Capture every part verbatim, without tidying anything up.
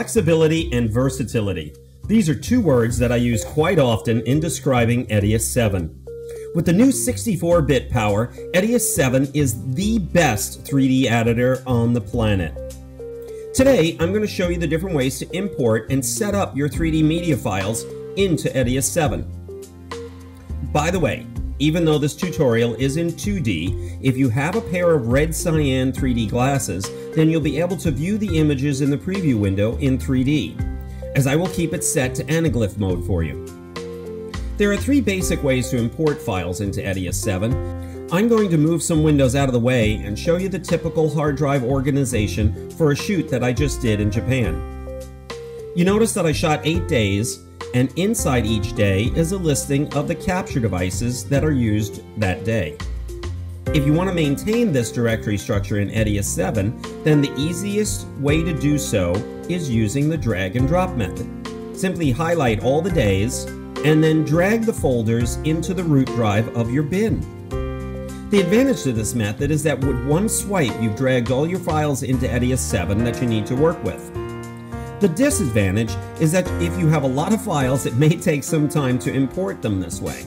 Flexibility and versatility. These are two words that I use quite often in describing EDIUS seven. With the new sixty-four bit power, EDIUS seven is the best three D editor on the planet. Today, I'm going to show you the different ways to import and set up your three D media files into EDIUS seven. By the way, even though this tutorial is in two D, if you have a pair of red cyan three D glasses, then you'll be able to view the images in the preview window in three D, as I will keep it set to anaglyph mode for you. There are three basic ways to import files into EDIUS seven. I'm going to move some windows out of the way and show you the typical hard drive organization for a shoot that I just did in Japan. You notice that I shot eight days, and inside each day is a listing of the capture devices that are used that day. If you want to maintain this directory structure in EDIUS seven, then the easiest way to do so is using the drag and drop method. Simply highlight all the days and then drag the folders into the root drive of your bin. The advantage to this method is that with one swipe you've dragged all your files into EDIUS seven that you need to work with. The disadvantage is that if you have a lot of files, it may take some time to import them this way.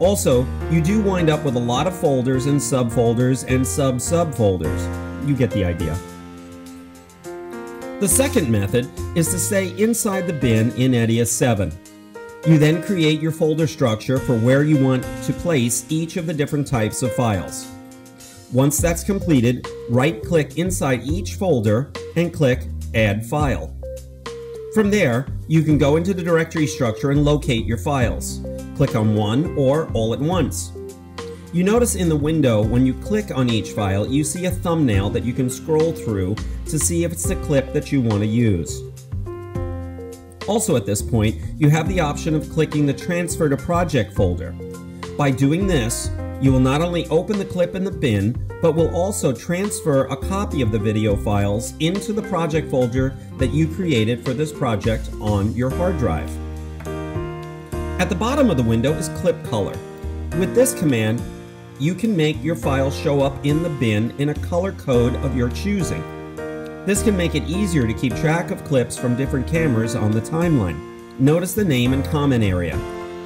Also, you do wind up with a lot of folders and subfolders and sub-subfolders. You get the idea. The second method is to stay inside the bin in EDIUS seven. You then create your folder structure for where you want to place each of the different types of files. Once that's completed, right-click inside each folder and click Add File. From there, you can go into the directory structure and locate your files. Click on one or all at once. You notice in the window when you click on each file, you see a thumbnail that you can scroll through to see if it's the clip that you want to use. Also at this point, you have the option of clicking the Transfer to Project folder. By doing this, you will not only open the clip in the bin, but will also transfer a copy of the video files into the project folder that you created for this project on your hard drive. At the bottom of the window is Clip Color. With this command, you can make your file show up in the bin in a color code of your choosing. This can make it easier to keep track of clips from different cameras on the timeline. Notice the name and comment area.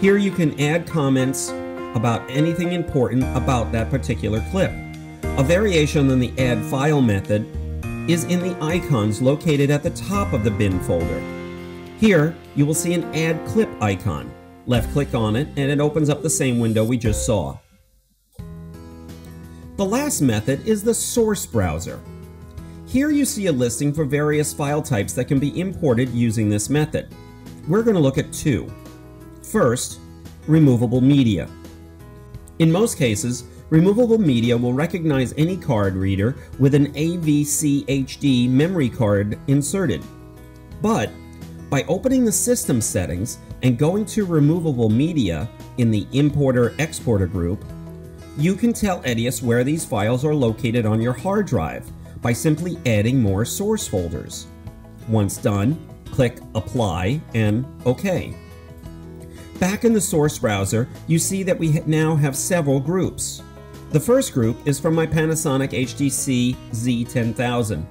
Here you can add comments about anything important about that particular clip. A variation on the Add File method is in the icons located at the top of the bin folder. Here, you will see an Add Clip icon. Left-click on it, and it opens up the same window we just saw. The last method is the Source Browser. Here you see a listing for various file types that can be imported using this method. We're going to look at two. First, removable media. In most cases, removable media will recognize any card reader with an A V C H D memory card inserted. But by opening the system settings and going to removable media in the importer-exporter group, you can tell EDIUS where these files are located on your hard drive by simply adding more source folders. Once done, click Apply and OK. Back in the source browser, you see that we now have several groups. The first group is from my Panasonic H D C Z ten thousand.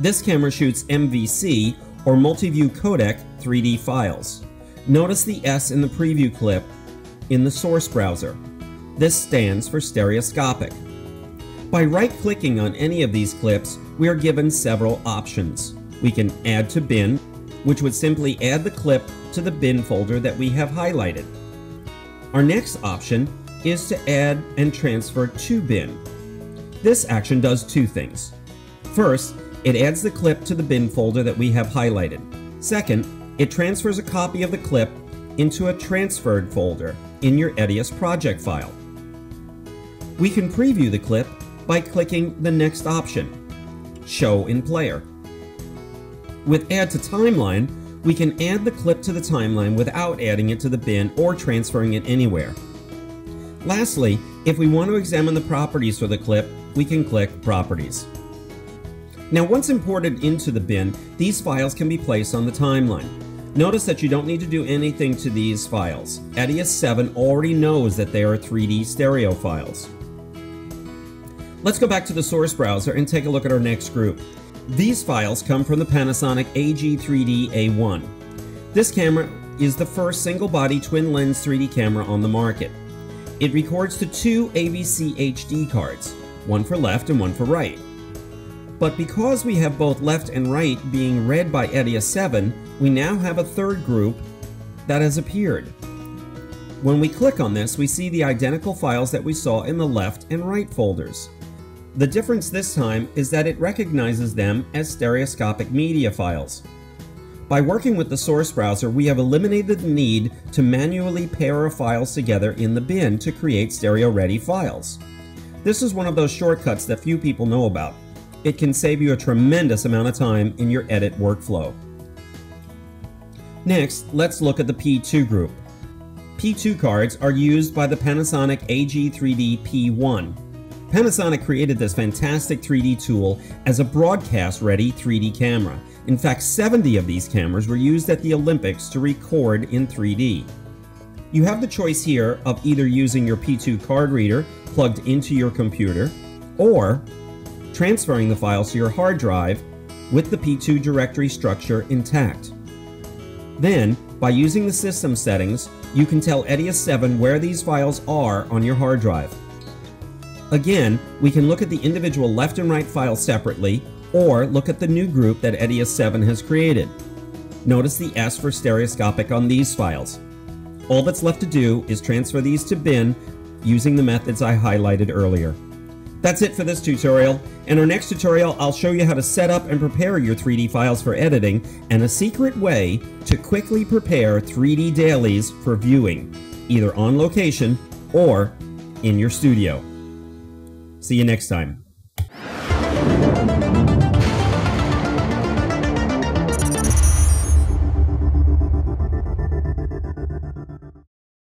This camera shoots M V C or MultiView Codec three D files. Notice the S in the preview clip in the source browser. This stands for stereoscopic. By right-clicking on any of these clips, we are given several options. We can add to bin, which would simply add the clip to the bin folder that we have highlighted. Our next option is to add and transfer to bin. This action does two things. First, it adds the clip to the bin folder that we have highlighted. Second, it transfers a copy of the clip into a transferred folder in your EDIUS project file. We can preview the clip by clicking the next option, Show in Player. With Add to Timeline, we can add the clip to the timeline without adding it to the bin or transferring it anywhere. Lastly, if we want to examine the properties for the clip, we can click Properties. Now, once imported into the bin, these files can be placed on the timeline. Notice that you don't need to do anything to these files. EDIUS seven already knows that they are three D stereo files. Let's go back to the source browser and take a look at our next group. These files come from the Panasonic A G three D A one. This camera is the first single-body twin-lens three D camera on the market. It records to two A V C H D cards, one for left and one for right. But because we have both left and right being read by EDIUS seven, we now have a third group that has appeared. When we click on this, we see the identical files that we saw in the left and right folders. The difference this time is that it recognizes them as stereoscopic media files. By working with the source browser, we have eliminated the need to manually pair our files together in the bin to create stereo-ready files. This is one of those shortcuts that few people know about. It can save you a tremendous amount of time in your edit workflow. Next, let's look at the P two group. P two cards are used by the Panasonic A G three D P one. Panasonic created this fantastic three D tool as a broadcast-ready three D camera. In fact, seventy of these cameras were used at the Olympics to record in three D. You have the choice here of either using your P two card reader plugged into your computer, or transferring the files to your hard drive with the P two directory structure intact. Then, by using the system settings, you can tell EDIUS seven where these files are on your hard drive. Again, we can look at the individual left and right files separately, or look at the new group that EDIUS seven has created. Notice the S for stereoscopic on these files. All that's left to do is transfer these to bin using the methods I highlighted earlier. That's it for this tutorial. In our next tutorial, I'll show you how to set up and prepare your three D files for editing, and a secret way to quickly prepare three D dailies for viewing, either on location or in your studio. See you next time.